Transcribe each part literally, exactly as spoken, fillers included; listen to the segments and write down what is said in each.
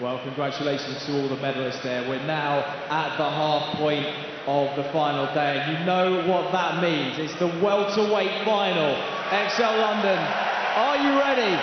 Well, congratulations to all the medalists there. We're now at the half point of the final day, and you know what that means. It's the welterweight final. ExCel London, are you ready?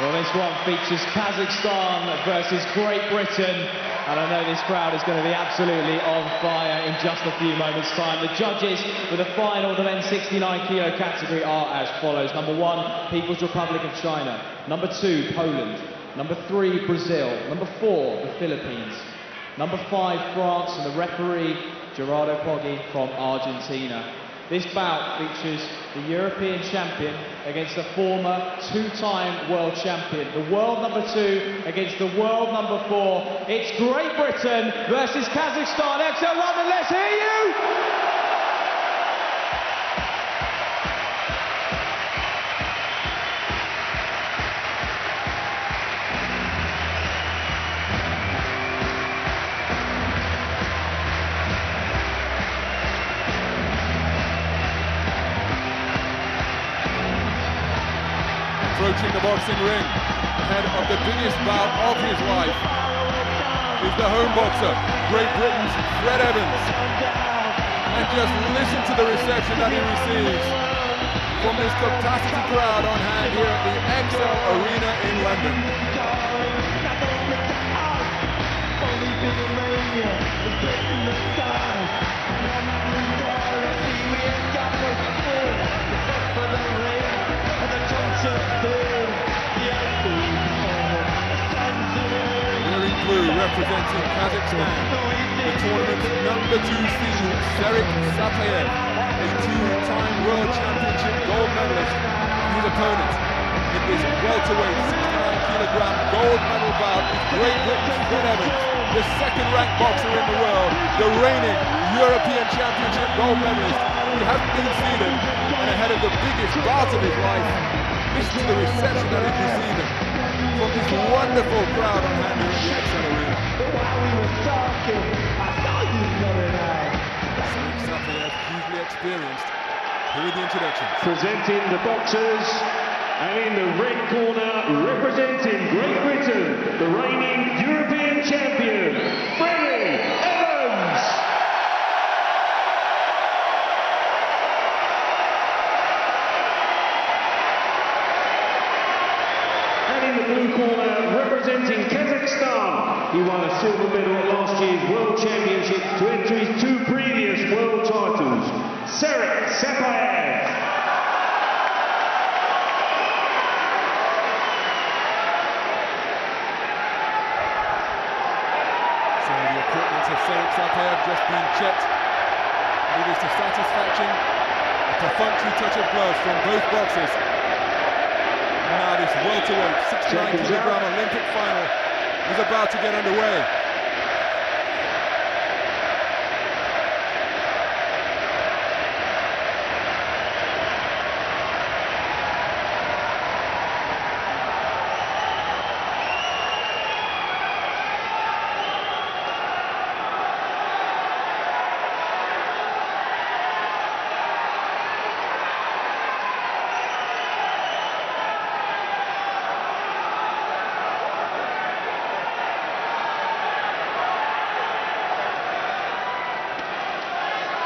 Well, this one features Kazakhstan versus Great Britain, and I know this crowd is going to be absolutely on fire in just a few moments' time. The judges for the final, the men's sixty-nine kilo category, are as follows. Number one, People's Republic of China. Number two, Poland. Number three, Brazil. Number four, the Philippines. Number five, France, and the referee, Gerardo Poggi, from Argentina. This bout features the European champion against the former two-time world champion, the world number two against the world number four. It's Great Britain versus Kazakhstan. ExCel London, let's hear you! Approaching the boxing ring ahead of the biggest bout of his life is the home boxer, Great Britain's Fred Evans. And just listen to the reception that he receives from this capacity crowd on hand here at the ExCel Arena in London. Wearing blue, representing Kazakhstan, the tournament's number two seed, Serik Sapiyev, a two-time World Championship gold medalist. His opponent in this welterweight sixty-nine kilogram gold medal bout is Great Britain's Fred Evans, the second-ranked boxer in the world, the reigning European Championship gold medalist. He hasn't been seeded, and ahead of the biggest bout of his life. Listen to the reception that he's receiving from this wonderful crowd on hand in the ExCel Arena. Serik Sapiyev, hugely experienced. Here is the introduction. Presenting the boxers, and in the red corner, representing Great Britain, the reigning European champion, Fred Evans. Representing Kazakhstan, he won a silver medal at last year's World Championships to enter his two previous world titles, Serik Sapiyev. So the equipment of Serik Sapiyev just been checked. It is to satisfaction, a perfunctory touch of gloves from both boxers. Now this welterweight sixty-nine kilogram Olympic final is about to get underway.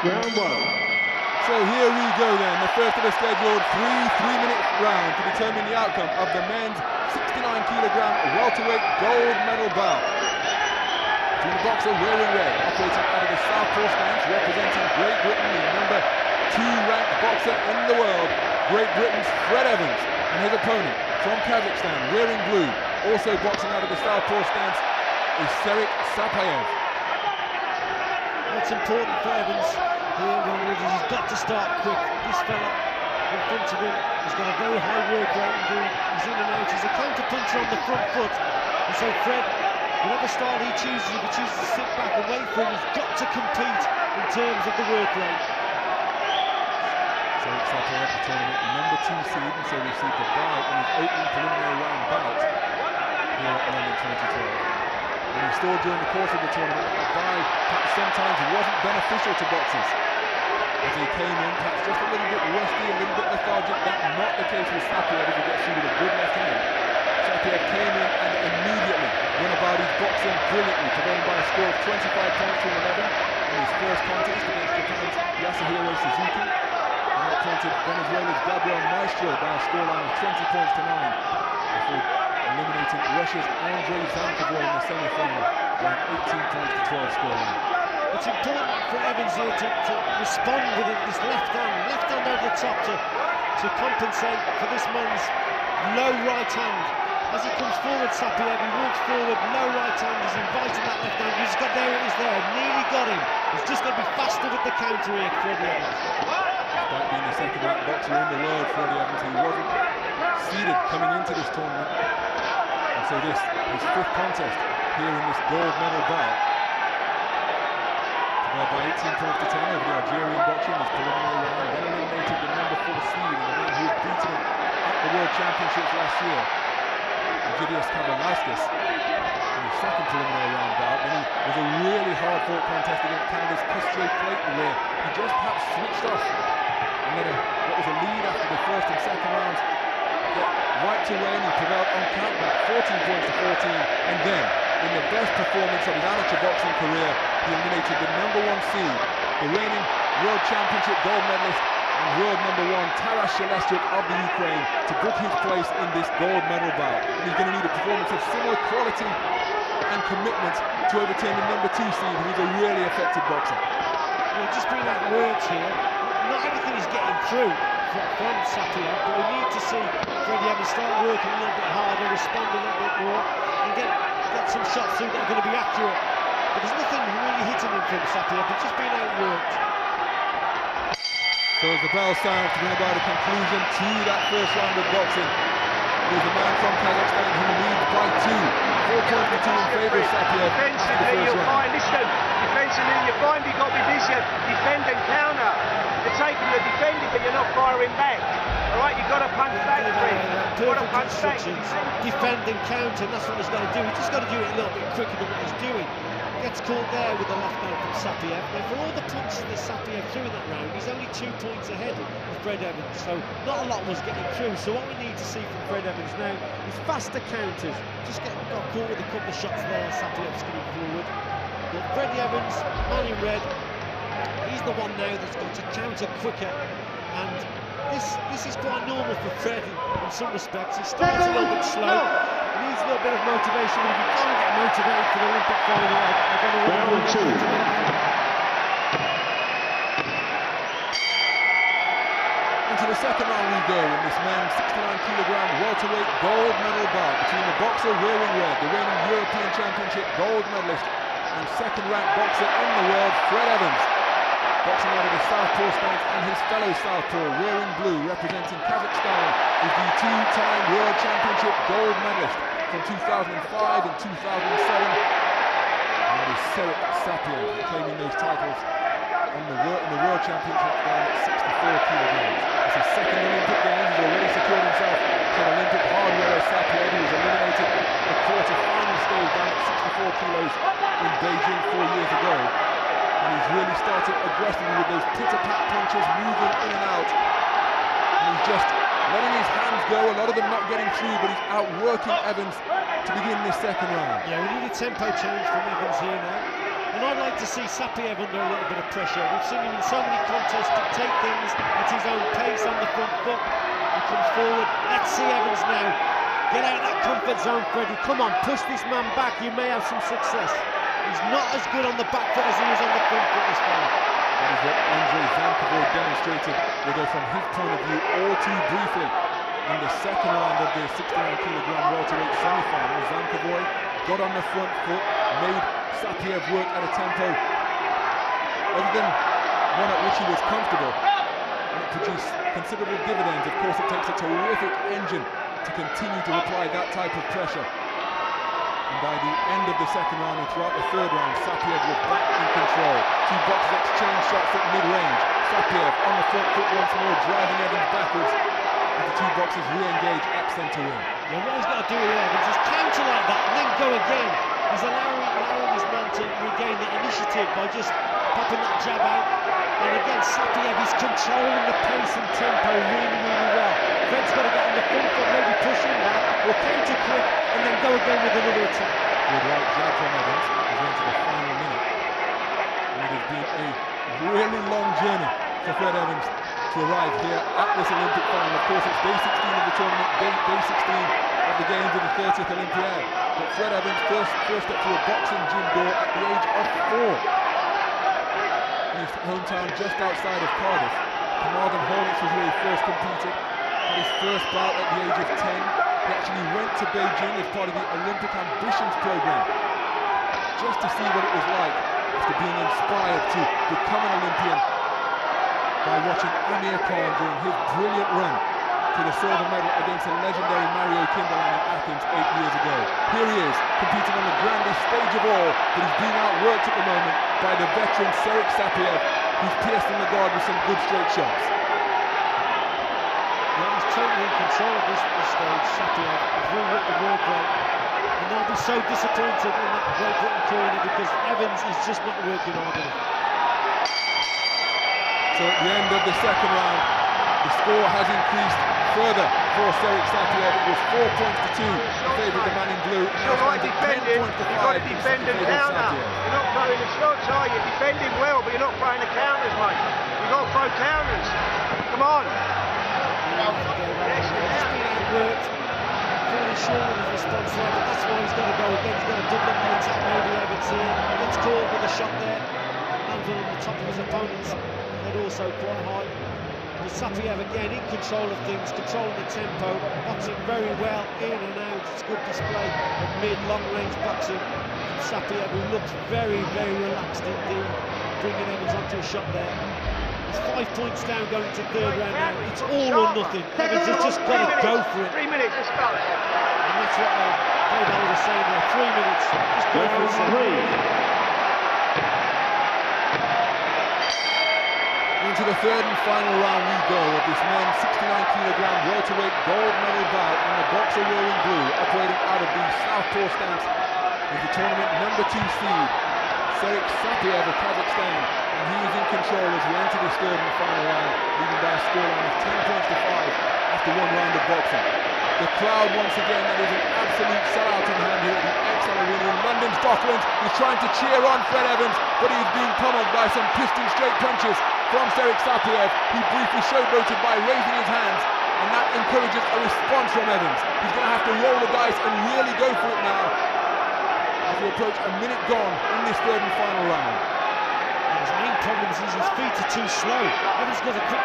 Round one. So here we go then, the first of the scheduled three three-minute round to determine the outcome of the men's sixty-nine kilogram welterweight gold medal bout. Between the boxer wearing red, operating out of the southpaw stance, representing Great Britain, the number two ranked boxer in the world, Great Britain's Fred Evans, and his opponent from Kazakhstan, wearing blue, also boxing out of the southpaw stance, is Serik Sapiyev. That's important for Evans here, he's got to start quick. This fella in front of him has got a very high work rate indeed. He's in and out, he's a counter puncher on the front foot. And so Fred, whatever style he chooses, if he chooses to sit back and wait for him, he's got to compete in terms of the work rate. So it's like a tournament number two seed, and so we see the bye in his opening preliminary round bout here at London twenty twelve. And he still during the course of the tournament, a bye sometimes wasn't beneficial to boxers. as he came in, perhaps just a little bit rusty, a little bit lethargic. That's not the case with Sapiyev, if he gets through with a good left hand. Sapiyev came in and immediately went about his boxing brilliantly to win by a score of twenty-five points to eleven in his first contest against Japan's Yasuhiro Suzuki. And that counted Venezuela's Gabriel Maestro by a scoreline of twenty points to nine before eliminating Russia's Andre Zalkeboe in the semi-final by an eighteen points to twelve scoreline. It's important for Evans here to, to respond with his left hand, left hand over the top to, to compensate for this man's low right hand. As he comes forward, Sapiyev, he walks forward, low right hand, he's invited that left hand, he's got, there it is there, nearly got him. He's just going to be faster with the counter here, Fred Evans. Despite being the second ranked boxer in the world, Fred Evans, he wasn't seeded coming into this tournament. And so this, his fifth contest here in this gold medal bout. Well, by eighteen points to ten over the Algerian boxer in his preliminary round, then eliminated the number four seed and the man who had beaten him at the World Championships last year, Egidijus Kavaliauskas, in his second preliminary round bout. Then he was a really hard-fought contest against Canada's Custio Clayton, where he just perhaps switched off and then a, what was a lead after the first and second rounds, got right to win and prevailed on countback, fourteen points to fourteen, and then in the best performance of his amateur boxing career, he eliminated the number one seed, the reigning World Championship gold medalist and world number one Taras Shelestchuk of the Ukraine to book his place in this gold medal bout. And he's going to need a performance of similar quality and commitment to overturn the number two seed, who's a really effective boxer. Well, just bring that word here. Not everything is getting through from, from Sapiyev, but we need to see Fred Evans start working a little bit harder, respond a little bit more, and get. Got some shots through that are going to be accurate, but there's nothing really hitting him from Sapiyev, but just being outworked. So as the bell sounds to bring about a conclusion to that first round of boxing, there's a man from Kazakhstan who leads by two, four points for two in favour of Sapiyev after the first round. Listen, defensively you're fine, you've got to be busy, defend and counter. You're taking the defending, but you're not firing back. All right, you've got to punch back, Fred. You've got to punch back. Defend and counter, and that's what he's got to do. He's just got to do it a little bit quicker than what he's doing. Gets caught there with the left hand from Sapiyev. Now, for all the punches that Sapiyev threw in that round, he's only two points ahead of Fred Evans, so not a lot was getting through. So what we need to see from Fred Evans now is faster counters. Just get got caught with a couple of shots there, Sapiyev's coming forward. But Fred Evans, man in red, he's the one now that's got to counter quicker, and This, this is quite normal for Fred in some respects. He starts a little bit slow, he needs a little bit of motivation, but if you can't get motivated for the Olympic final, I, I don't know what we're going to do. Into the second round we go in this man's sixty-nine kilogram welterweight gold medal bout between the boxer wearing red, the reigning European Championship gold medalist, and second-ranked boxer in the world, Fred Evans. Boxing out of the southpaw stance, and his fellow southpaw wearing blue, representing Kazakhstan, is the two-time World Championship gold medalist from two thousand five and two thousand seven. And that is Serik Sapiyev, claiming those titles in the, in the World Championship down at sixty-four kilograms. It's his second Olympic game. He's already secured himself an Olympic hard medal. Sapiyev, who was eliminated in the quarter-final stage down at sixty-four kilos in Beijing four years ago. And he's really started aggressively with those pitter-pat punches, moving in and out. And he's just letting his hands go, a lot of them not getting through, but he's outworking Evans to begin this second round. Yeah, we need a tempo change from Evans here now. And I'd like to see Sapiyev under a little bit of pressure. We've seen him in so many contests to take things at his own pace on the front foot. He comes forward. Let's see Evans now. Get out of that comfort zone, Freddie. Come on, push this man back. You may have some success. He's not as good on the back foot as he is on the front foot this time. That is what Andre Zalkeboe demonstrated, although from his point of view all too briefly in the second round of the sixty-nine kilogram welterweight semi-final. Zalkeboe got on the front foot, made Sapiyev work at a tempo other than one at which he was comfortable, and it produced considerable dividends. Of course, it takes a terrific engine to continue to apply that type of pressure. And by the end of the second round and throughout the third round, Sapiyev was back in control. Two boxers exchange shots at mid-range. Sapiyev on the front foot once more, driving Evans backwards. And the two boxers re-engage up centre win. Yeah, what he's got to do with Evans is counter like that and then go again. He's allowing, allowing his man to regain that initiative by just popping that jab out. And again, Sapiyev is controlling the pace and tempo really, really well. Fred's got to get on the front foot, maybe push in now, or counter quick, and then go again with another attack. Good right jab from Evans, he's into the final minute. And it has been a really long journey for Fred Evans to arrive here at this Olympic final. Of course, it's day sixteen of the tournament, day, day sixteen of the Games of the thirtieth Olympiad. But Fred Evans first, first up to a boxing gym door at the age of four. In his hometown just outside of Cardiff, Carmarthen Hornets was where he first competed. Had his first bout at the age of ten. He actually went to Beijing as part of the Olympic Ambitions program, just to see what it was like after being inspired to become an Olympian by watching Amir Khan during his brilliant run to the silver medal against the legendary Mario Kindelan in Athens eight years ago. Here he is, competing on the grandest stage of all, but he's being outworked at the moment by the veteran Serik Sapiyev, who's pierced in the guard with some good straight shots. Yeah, he's totally in control of this, this stage, Sapiyev. He's really hit the world rate, and they'll be so disappointed in that Great Britain corner because Evans is just not working hard enough. So at the end of the second round, the score has increased further for Serik Sapiyev. It was four points to two in favour of the man in blue. You've got to defend him. You've got to defend him now. Now you're not throwing the shots, are you? Defending well, but you're not throwing the counters, mate. You've got to throw counters. Come on. Yes, you have. It worked. Pretty sure of his response there, but that's why he's got to go again. He's got to double up the attack. Maybe Evans here. Gets caught with a shot there. Anvil on the top of his opponents. And also quite high. But Sapiyev again in control of things, controlling the tempo, boxing very well in and out. It's good display of mid-long range boxing. And Sapiyev, who looks very, very relaxed indeed, bringing Evans onto a shot there. It's five points down going to third round now. It's all or nothing. Evans has just got to go for it. Three minutes, just go. And that's what David was saying there. Three minutes, just go for it. Into the third and final round we go of this men's sixty-nine kilogram welterweight gold medal bout, and the boxer wearing blue, operating out of the southpaw stance, is the tournament number two seed, Serik Sapiyev of Kazakhstan, and he is in control as we enter this third and final round, leading by a scoreline of ten points to five after one round of boxing. The crowd once again, that is an absolute sellout in hand here at the ExCel Arena in London's Docklands, is trying to cheer on Fred Evans, but he's being pummeled by some piston straight punches from Serik Sapiyev, who briefly showboated by raising his hands, and that encourages a response from Evans. He's going to have to roll the dice and really go for it now as we approach a minute gone in this third and final round. And his main problem is his feet are too slow. Evans got to quick,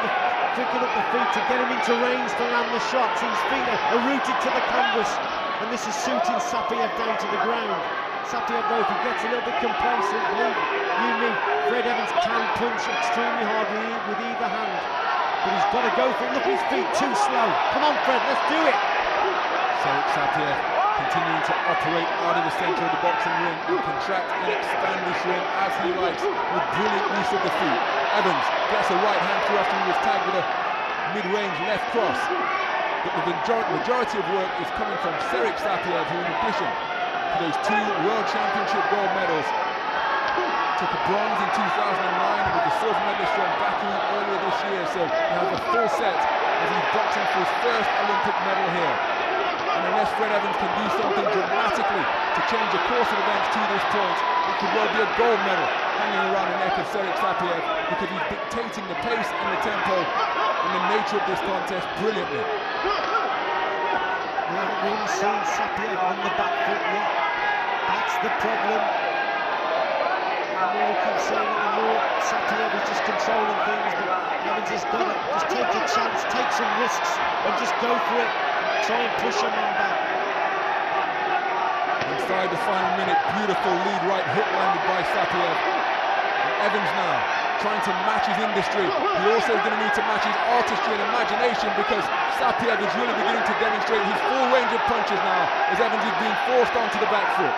quicken up the feet to get him into range to land the shots. His feet are rooted to the canvas, and this is suiting Sapiyev down to the ground. Sapiyev, though, he gets a little bit complacent. You mean Fred Evans can punch extremely hard with, e with either hand, but he's got to go for it. Look at his feet, too slow. Come on, Fred, let's do it. Serik Sapiyev continuing to operate out of the centre of the boxing ring and contract and expand this ring as he likes with brilliant use of the feet. Evans gets a right hand through after he was tagged with a mid-range left cross, but the majority of work is coming from Serik Sapiyev, who in addition to those two World Championship gold medals, took a bronze in two thousand nine with the silver medalist from Baku earlier this year, so he has a full set as he's boxing for his first Olympic medal here. And unless Fred Evans can do something dramatically to change the course of events to this point, it could well be a gold medal hanging around the neck of Serik Sapiyev, because he's dictating the pace and the tempo and the nature of this contest brilliantly. We haven't really seen Sapiyev on the back foot yet. That's the problem. Amir Khan saying that the more Sapiyev is just controlling things, but Evans has done it. Just take a chance, take some risks, and just go for it. Try and push him on back. Inside the final minute, beautiful lead right hook landed by Sapiyev. And Evans now trying to match his industry. He's also going to need to match his artistry and imagination, because Sapiyev is really beginning to demonstrate his full range of punches now as Evans is being forced onto the back foot.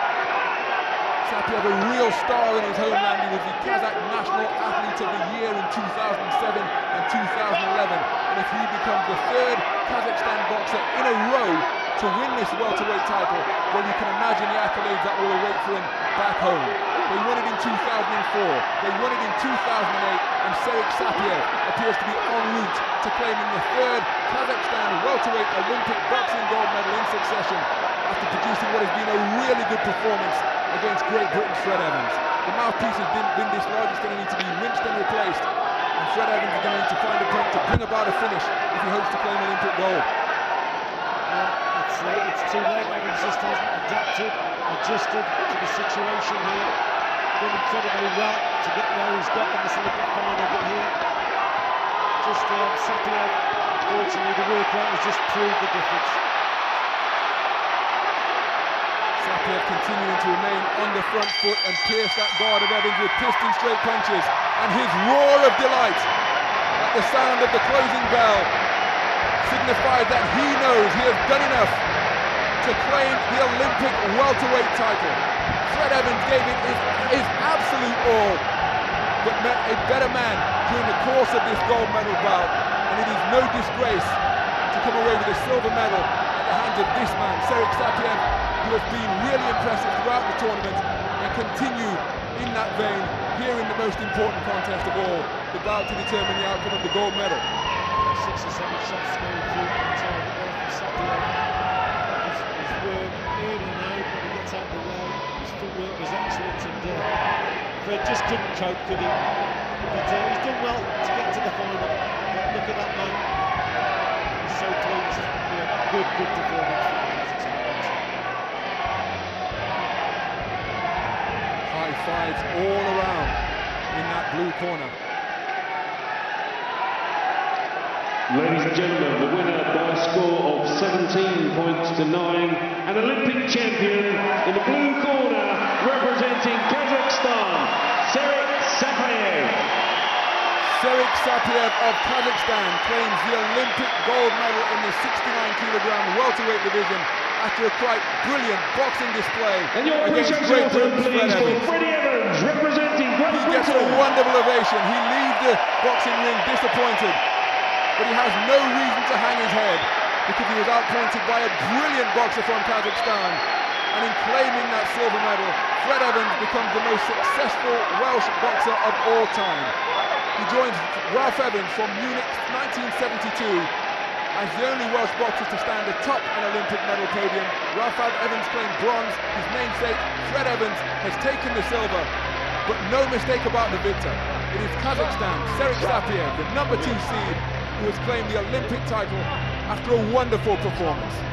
Sapiyev, a real star in his homeland, he was the Kazakh National Athlete of the Year in two thousand seven and two thousand eleven. And if he becomes the third Kazakhstan boxer in a row to win this welterweight title, well, you can imagine the accolades that will await for him back home. They won it in two thousand four, they won it in two thousand eight, and Serik Sapiyev appears to be en route to claiming the third Kazakhstan welterweight Olympic boxing gold medal in succession after producing what has been a really good performance against Great Britain's Fred Evans. The mouthpiece has been, been dislodged, it's going to need to be rinsed and replaced, and Fred Evans is going to need to find a point to bring about a finish if he hopes to claim Olympic gold. It's too late. Evans just hasn't adapted, adjusted to the situation here. Done incredibly well to get where he's got in this Olympic final, but here, just um, Sapiyev, unfortunately, the work rate has just proved the difference. Sapiyev continuing to remain on the front foot and pierce that guard of Evans with piston straight punches, and his roar of delight at the sound of the closing bell signified that he knows he has done enough to claim the Olympic welterweight title. Fred Evans gave it his, his absolute all, but met a better man during the course of this gold medal bout, and it is no disgrace to come away with a silver medal at the hands of this man, Serik Sapiyev, who has been really impressive throughout the tournament and continue in that vein here in the most important contest of all, the bout to determine the outcome of the gold medal. Six or seven shots going through the target there for Sapiyev. His, his work in and out, but he gets out of the way. His footwork was excellent today. Fred just couldn't cope, could he? But uh, he's done well to get to the final. But look at that man. He's so pleased. Yeah, good, good performance from the last two guys. High fives all around in that blue corner. Ladies and gentlemen, the winner by a score of seventeen points to nine, an Olympic champion in the blue corner, representing Kazakhstan, Serik Sapiyev. Serik Sapiyev of Kazakhstan claims the Olympic gold medal in the sixty-nine kilogram welterweight division after a quite brilliant boxing display. And your appreciation, please, for Fred Evans, representing Great Britain. He gets a wonderful ovation. He leaves the boxing ring disappointed, but he has no reason to hang his head because he was outpointed by a brilliant boxer from Kazakhstan. And in claiming that silver medal, Fred Evans becomes the most successful Welsh boxer of all time. He joins Ralph Evans from Munich nineteen seventy-two as the only Welsh boxer to stand atop an Olympic medal podium. Ralph Evans claimed bronze, his namesake Fred Evans has taken the silver, but no mistake about the victor. It is Kazakhstan, Serik Sapiyev, the number two seed, who has claimed the Olympic title after a wonderful performance.